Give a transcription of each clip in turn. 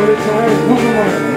What a time, one more.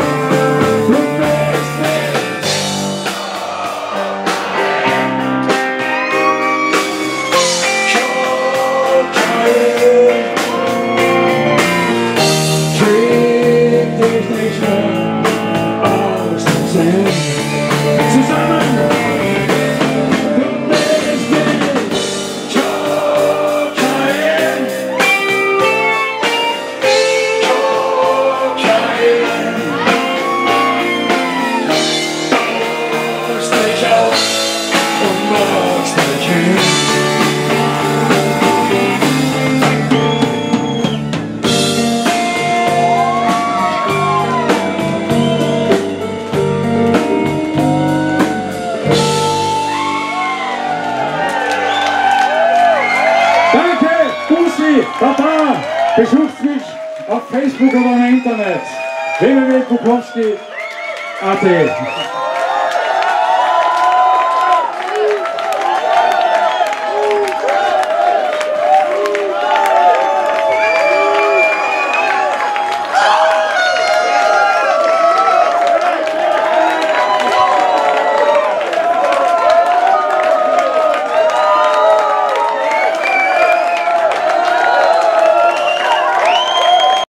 Tata, besucht mich auf Facebook oder im Internet. www.bukowski.at